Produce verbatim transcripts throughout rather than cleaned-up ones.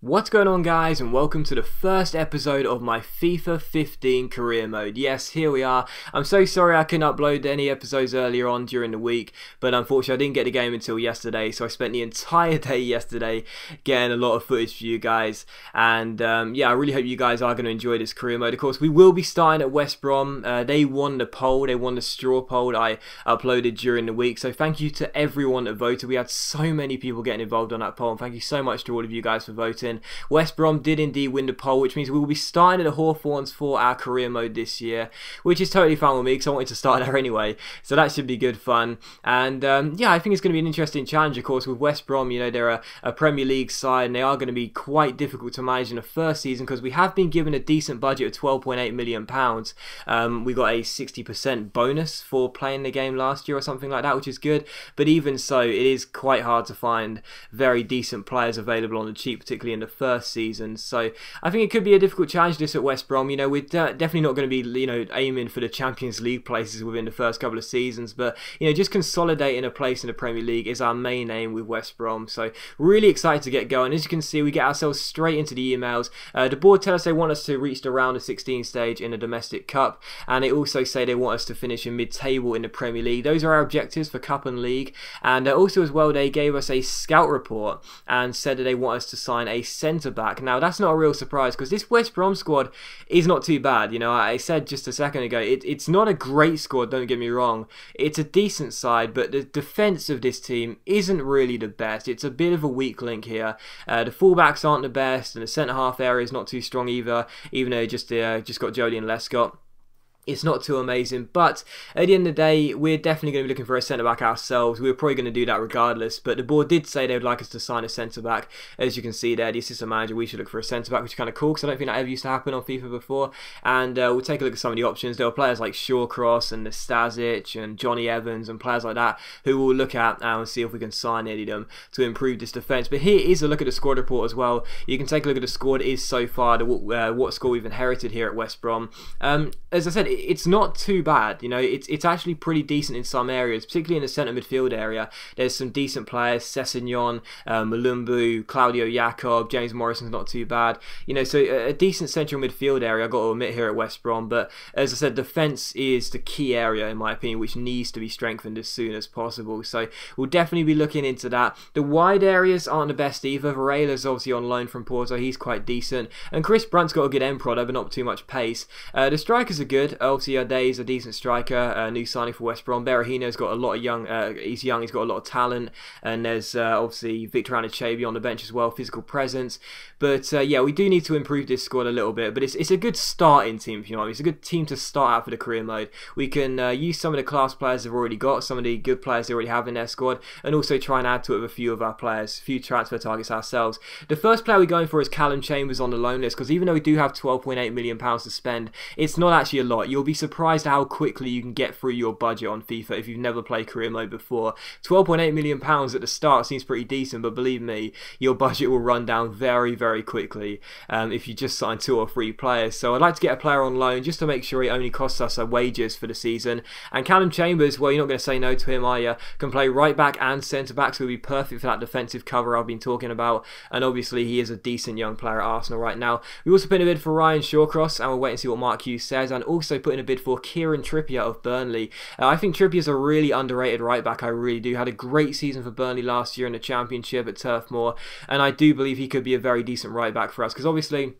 What's going on, guys, and welcome to the first episode of my FIFA fifteen career mode. Yes, here we are. I'm so sorry I couldn't upload any episodes earlier on during the week, but unfortunately I didn't get the game until yesterday, so I spent the entire day yesterday getting a lot of footage for you guys. And um, yeah, I really hope you guys are going to enjoy this career mode. Of course, we will be starting at West Brom. Uh, they won the poll, they won the straw poll I uploaded during the week, so thank you to everyone that voted. We had so many people getting involved on that poll, and thank you so much to all of you guys for voting. West Brom did indeed win the poll, which means we will be starting at the Hawthorns for our career mode this year, which is totally fine with me because I wanted to start there anyway, so that should be good fun. And um, yeah, I think it's going to be an interesting challenge, of course, with West Brom. You know, they're a, a Premier League side, and they are going to be quite difficult to manage in the first season because we have been given a decent budget of twelve point eight million pounds. Um, we got a sixty percent bonus for playing the game last year or something like that, which is good, but even so, it is quite hard to find very decent players available on the cheap, particularly in the first season. So I think it could be a difficult challenge this at West Brom. You know, we're de definitely not going to be, you know, aiming for the Champions League places within the first couple of seasons, but, you know, just consolidating a place in the Premier League is our main aim with West Brom. So really excited to get going. As you can see, we get ourselves straight into the emails. Uh, the board tell us they want us to reach the round of sixteen stage in the domestic cup, and they also say they want us to finish in mid-table in the Premier League. Those are our objectives for cup and league. And uh, also as well, they gave us a scout report and said that they want us to sign a centre-back. Now, that's not a real surprise because this West Brom squad is not too bad. You know, I said just a second ago, it, it's not a great squad, don't get me wrong. It's a decent side, but the defence of this team isn't really the best. It's a bit of a weak link here. Uh, the fullbacks aren't the best, and the centre-half area is not too strong either, even though just uh, just got Joleon Lescott. It's not too amazing, but at the end of the day, we're definitely going to be looking for a centre-back ourselves. We're probably going to do that regardless, but the board did say they would like us to sign a centre-back. As you can see there, the assistant manager, we should look for a centre-back, which is kind of cool, because I don't think that ever used to happen on FIFA before. And uh, we'll take a look at some of the options. There are players like Shawcross and Nastasic and Johnny Evans and players like that, who we'll look at now and see if we can sign any of them to improve this defence. But here is a look at the squad report as well. You can take a look at the squad is so far, the, uh, what score we've inherited here at West Brom. Um, as I said, it it's not too bad. You know, it's it's actually pretty decent in some areas, particularly in the centre midfield area. There's some decent players: Sessegnon, uh, Mulumbu, Claudio Jacob, James Morrison's not too bad. You know, so a, a decent central midfield area, I've got to admit, here at West Brom. But as I said, defence is the key area, in my opinion, which needs to be strengthened as soon as possible. So we'll definitely be looking into that. The wide areas aren't the best either. Velez obviously on loan from Porto, he's quite decent, and Chris Brunt's got a good end product, but not too much pace. Uh, the strikers are good. Obviously, Ideye is a decent striker, uh, new signing for West Brom. Berahino's got a lot of young, uh, he's young, he's got a lot of talent, and there's uh, obviously Victor Anichebe on the bench as well, physical presence. But uh, yeah, we do need to improve this squad a little bit, but it's, it's a good starting team, if you know what I mean. It's a good team to start out for the career mode. We can uh, use some of the class players they've already got, some of the good players they already have in their squad, and also try and add to it with a few of our players, a few transfer targets ourselves. The first player we're going for is Callum Chambers on the loan list, because even though we do have twelve point eight million pounds to spend, it's not actually a lot. You'll be surprised how quickly you can get through your budget on FIFA if you've never played career mode before. twelve point eight million pounds at the start seems pretty decent, but believe me, your budget will run down very, very quickly um, if you just sign two or three players. So I'd like to get a player on loan just to make sure he only costs us our wages for the season. And Callum Chambers, well, you're not going to say no to him, are you? Can play right back and centre back, so he'll be perfect for that defensive cover I've been talking about. And obviously, he is a decent young player at Arsenal right now. We also put in a bid for Ryan Shawcross, and we'll wait and see what Mark Hughes says. And also, put in a bid for Kieran Trippier of Burnley. Uh, I think Trippier's a really underrated right back, I really do. Had a great season for Burnley last year in the Championship at Turf Moor, and I do believe he could be a very decent right back for us, because obviously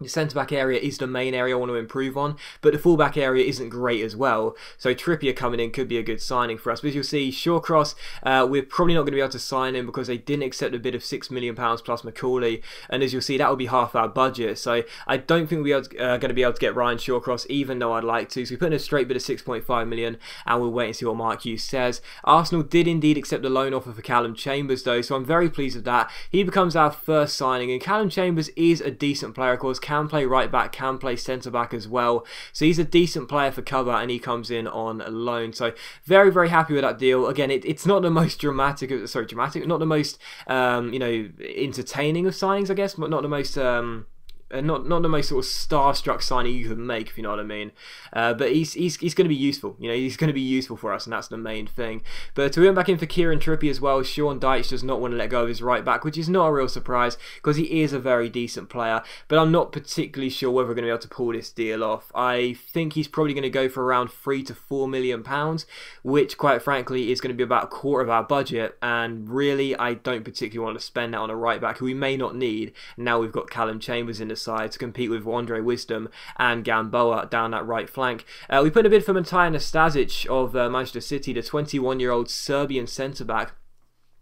the centre-back area is the main area I want to improve on, but the full-back area isn't great as well, so Trippier coming in could be a good signing for us. But as you'll see, Shawcross, uh, we're probably not going to be able to sign him because they didn't accept a bid of six million pounds plus McAuley, and as you'll see, that will be half our budget, so I don't think we're uh, going to be able to get Ryan Shawcross, even though I'd like to, so we put in a straight bid of six point five million pounds, and we'll wait and see what Mark Hughes says. Arsenal did indeed accept the loan offer for Callum Chambers, though, so I'm very pleased with that. He becomes our first signing, and Callum Chambers is a decent player, of course. Can play right back, can play centre back as well. So he's a decent player for cover, and he comes in on loan. So very, very happy with that deal. Again, it, it's not the most dramatic, sorry, dramatic, not the most, um, you know, entertaining of signings, I guess, but not the most. Um, and not not the most sort of starstruck signing you can make, if you know what I mean. Uh, but he's he's he's going to be useful. You know, he's going to be useful for us, and that's the main thing. But we went back in for Kieran Trippier as well. Sean Dyche does not want to let go of his right back, which is not a real surprise because he is a very decent player. But I'm not particularly sure whether we're going to be able to pull this deal off. I think he's probably going to go for around three to four million pounds, which, quite frankly, is going to be about a quarter of our budget. And really, I don't particularly want to spend that on a right back who we may not need. Now we've got Callum Chambers in the side to compete with Andre Wisdom and Gamboa down that right flank. Uh, we put in a bid for Matija Nastasic of uh, Manchester City, the twenty-one-year-old Serbian centre-back.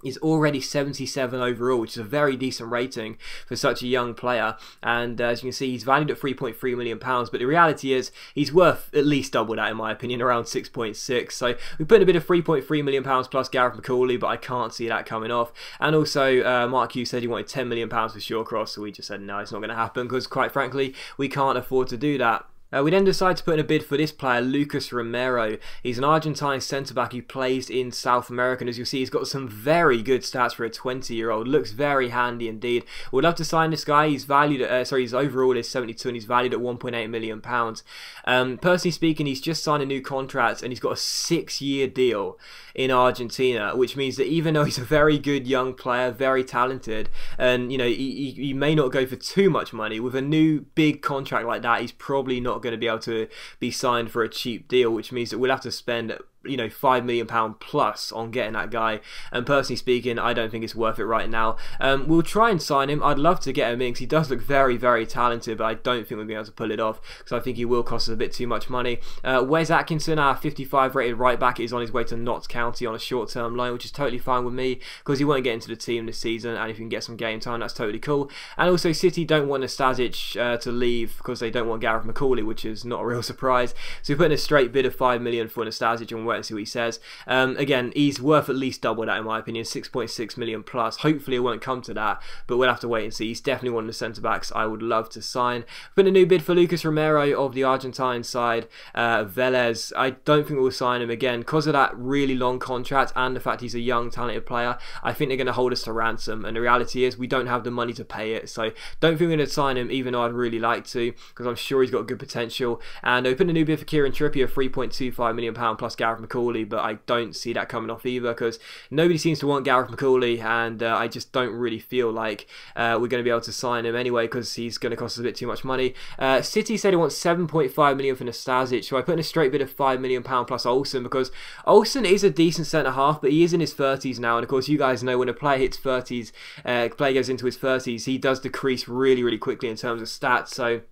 Is already seventy-seven overall, which is a very decent rating for such a young player. And uh, as you can see, he's valued at three point three million pounds, but the reality is he's worth at least double that, in my opinion, around six point six. So we put in a bit of three point three million pounds plus Gareth McAuley, but I can't see that coming off. And also, uh, Mark Hughes said he wanted ten million pounds for Shawcross, so we just said, no, it's not going to happen, because quite frankly, we can't afford to do that. Uh, we then decide to put in a bid for this player, Lucas Romero. He's an Argentine centre-back who plays in South America, and as you'll see, he's got some very good stats for a twenty-year-old. Looks very handy indeed. We'd love to sign this guy. He's valued at, uh, sorry, his overall is seventy-two, and he's valued at one point eight million pounds. Um, personally speaking, he's just signed a new contract, and he's got a six-year deal in Argentina, which means that even though he's a very good young player, very talented, and you know, he, he, he may not go for too much money, with a new big contract like that, he's probably not going to be able to be signed for a cheap deal, which means that we'll have to spend, you know, five million pounds plus on getting that guy. And personally speaking, I don't think it's worth it right now. Um, we'll try and sign him. I'd love to get him in because he does look very, very talented, but I don't think we'll be able to pull it off because I think he will cost us a bit too much money. Uh, Wes Atkinson, our fifty-five rated right back, is on his way to Notts County on a short-term loan, which is totally fine with me because he won't get into the team this season, and if he can get some game time, that's totally cool. And also, City don't want Nastasic uh, to leave because they don't want Gareth McAuley, which is not a real surprise. So we put in a straight bid of five million pounds for Nastasic, and and see what he says. Um, again, he's worth at least double that, in my opinion, six point six million plus. Hopefully it won't come to that, but we'll have to wait and see. He's definitely one of the centre-backs I would love to sign. But a new bid for Lucas Romero of the Argentine side, uh, Velez. I don't think we'll sign him again because of that really long contract and the fact he's a young, talented player. I think they're going to hold us to ransom, and the reality is we don't have the money to pay it, so don't think we're going to sign him, even though I'd really like to, because I'm sure he's got good potential. And they put in a new bid for Kieran Trippier, three point two five million pounds plus Gareth McAuley, but I don't see that coming off either because nobody seems to want Gareth McAuley, and uh, I just don't really feel like uh, we're going to be able to sign him anyway because he's going to cost us a bit too much money. Uh, City said he wants seven point five million pounds for Nastasic, so I put in a straight bid of five million pounds plus Olsson, because Olsson is a decent centre-half, but he is in his thirties now, and of course you guys know when a player hits thirties, uh, player goes into his thirties, he does decrease really, really quickly in terms of stats, so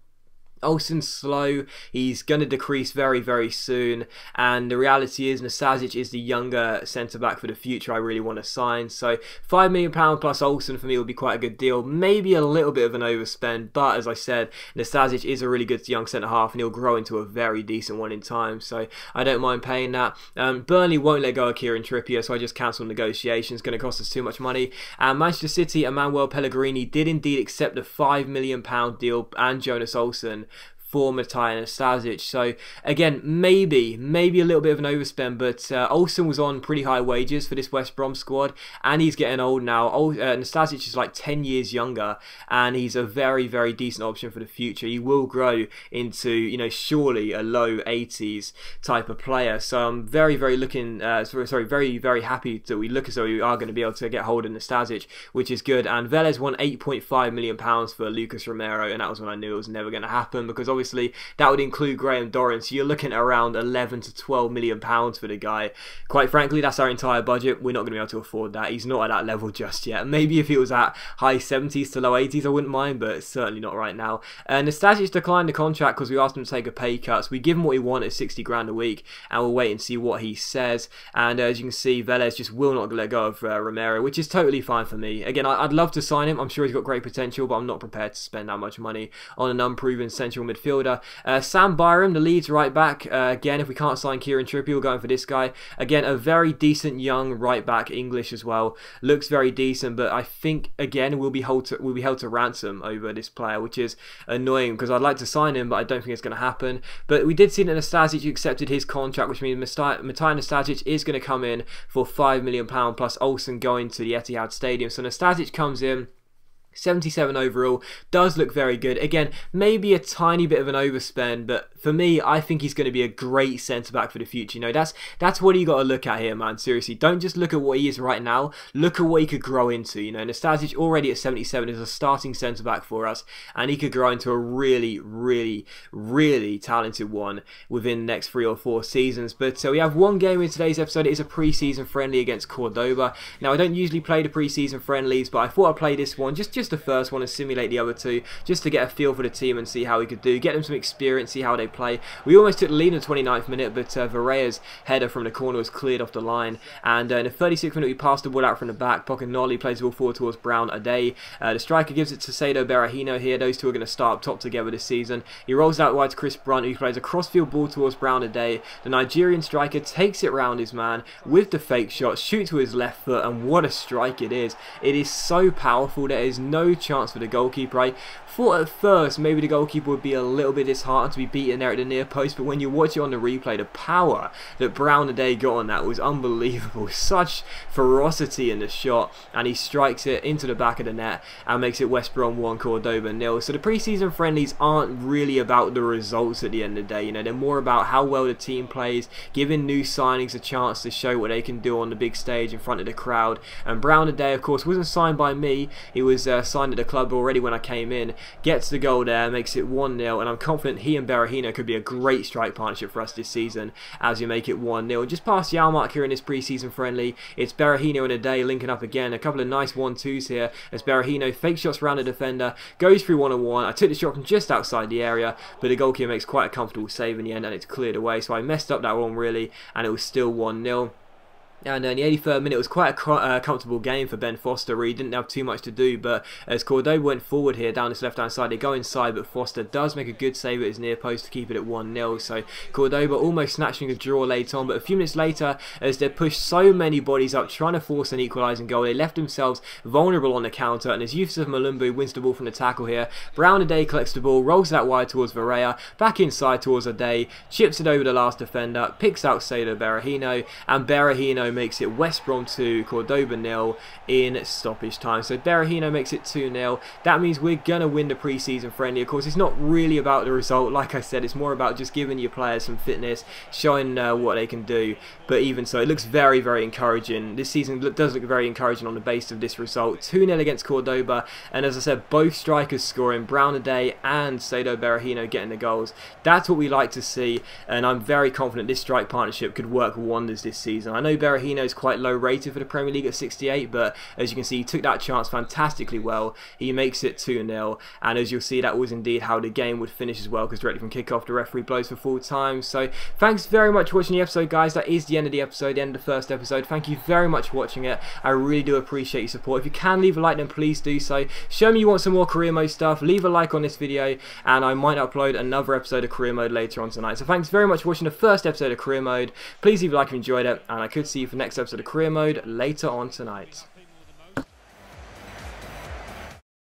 Olsson's slow, he's going to decrease very, very soon, and the reality is Nastasic is the younger centre-back for the future I really want to sign, so five million pounds plus Olsson for me would be quite a good deal, maybe a little bit of an overspend, but as I said, Nastasic is a really good young centre-half, and he'll grow into a very decent one in time, so I don't mind paying that. Um, Burnley won't let go of Kieran Trippier, so I just cancel negotiations, going to cost us too much money, and Manchester City, Emmanuel Pellegrini did indeed accept the five million pound deal and Jonas Olsson for Matija Nastasic. So again, maybe, maybe a little bit of an overspend, but uh, Olsson was on pretty high wages for this West Brom squad, and he's getting old now. Ol uh, Nastasic is like ten years younger, and he's a very, very decent option for the future. He will grow into, you know, surely a low eighties type of player. So I'm very, very looking, uh, sorry, very, very happy that we look as though we are going to be able to get hold of Nastasic, which is good. And Velez won eight point five million pounds for Lucas Romero, and that was when I knew it was never going to happen, because obviously Obviously, that would include Graham Dorrans, so you're looking at around eleven to twelve million pounds for the guy. Quite frankly, that's our entire budget. We're not going to be able to afford that. He's not at that level just yet. Maybe if he was at high seventies to low eighties, I wouldn't mind, but certainly not right now. And Nastasic declined the contract because we asked him to take a pay cut. So we give him what he wanted, sixty grand a week, and we'll wait and see what he says. And uh, as you can see, Velez just will not let go of uh, Romero, which is totally fine for me. Again, I I'd love to sign him. I'm sure he's got great potential, but I'm not prepared to spend that much money on an unproven central midfielder. Uh, Sam Byram, the Leeds right back. Uh, again, if we can't sign Kieran Trippier, we're going for this guy. Again, a very decent young right back, English as well. Looks very decent, but I think again we'll be held to, we'll be held to ransom over this player, which is annoying because I'd like to sign him, but I don't think it's going to happen. But we did see that Nastasic accepted his contract, which means Matija Nastasic is going to come in for five million pounds plus Olsson going to the Etihad Stadium. So Nastasic comes in. seventy-seven overall, does look very good. Again, maybe a tiny bit of an overspend, but for me, I think he's going to be a great centre-back for the future. You know, that's that's what you got to look at here, man. Seriously, don't just look at what he is right now. Look at what he could grow into. You know, Nastasic already at seventy-seven is a starting centre-back for us, and he could grow into a really, really, really talented one within the next three or four seasons. But uh, we have one game in today's episode. It is a pre-season friendly against Cordoba. Now, I don't usually play the pre-season friendlies, but I thought I'd play this one, just, just the first one, and simulate the other two, just to get a feel for the team and see how we could do, get them some experience, see how they play. We almost took the lead in the twenty-ninth minute, but uh, Varela's header from the corner was cleared off the line, and uh, in the thirty-sixth minute, we passed the ball out from the back. Pocanoli plays the ball forward towards Brown Ideye. Uh, the striker gives it to Saido Berahino here. Those two are going to start up top together this season. He rolls out wide to Chris Brunt, who plays a crossfield ball towards Brown Ideye. The Nigerian striker takes it round his man with the fake shot, shoots with his left foot, and what a strike it is. It is so powerful, there is no chance for the goalkeeper. I thought at first maybe the goalkeeper would be a little bit disheartened to be beaten there at the near post, but when you watch it on the replay, the power that Brown Ideye got on that was unbelievable. Such ferocity in the shot, and he strikes it into the back of the net and makes it West Brom one, Cordoba nil. So the pre-season friendlies aren't really about the results at the end of the day. You know, they're more about how well the team plays, giving new signings a chance to show what they can do on the big stage in front of the crowd. And Brown Ideye, of course, wasn't signed by me. He was uh, signed at the club already when I came in. Gets the goal there, makes it one nil, and I'm confident he and Berahino could be a great strike partnership for us this season as we make it one nil. Just past the hour mark here in this pre-season friendly. It's Berahino and Ideye linking up again. A couple of nice one-twos here as Berahino fake shots around the defender, goes through one-on-one. I took the shot from just outside the area, but the goalkeeper makes quite a comfortable save in the end, and it's cleared away. So I messed up that one really, and it was still one nil. And in the eighty-third minute, it was quite a uh, comfortable game for Ben Foster, where he didn't have too much to do. But as Cordoba went forward here, down his left-hand side, they go inside, but Foster does make a good save at his near post to keep it at one nil. So Cordoba almost snatching a draw late on, but a few minutes later, as they pushed so many bodies up, trying to force an equalising goal, they left themselves vulnerable on the counter. And as Youssouf Mulumbu wins the ball from the tackle here, Brown Ideye collects the ball, rolls that wide towards Varela, back inside towards Ideye, chips it over the last defender, picks out Saido Berahino, and Berahino makes it West Brom two, Cordoba nil in stoppage time. So Berahino makes it two nil. That means we're going to win the pre-season friendly. Of course, it's not really about the result. Like I said, it's more about just giving your players some fitness, showing uh, what they can do. But even so, it looks very, very encouraging. This season does look very encouraging on the basis of this result. two nil against Cordoba. And as I said, both strikers scoring, Brown Ideye and Saido Berahino getting the goals. That's what we like to see. And I'm very confident this strike partnership could work wonders this season. I know Berahino is quite low rated for the Premier League at sixty-eight, but as you can see, he took that chance fantastically well. He makes it two nil, and as you'll see, that was indeed how the game would finish as well, because directly from kickoff, the referee blows for full time. So thanks very much for watching the episode, guys. That is the end of the episode, the end of the first episode. Thank you very much for watching it. I really do appreciate your support. If you can leave a like, then please do so. Show me you want some more career mode stuff. Leave a like on this video, and I might upload another episode of career mode later on tonight. So thanks very much for watching the first episode of career mode. Please leave a like if you enjoyed it, and I could see you for the next episode of career mode later on tonight.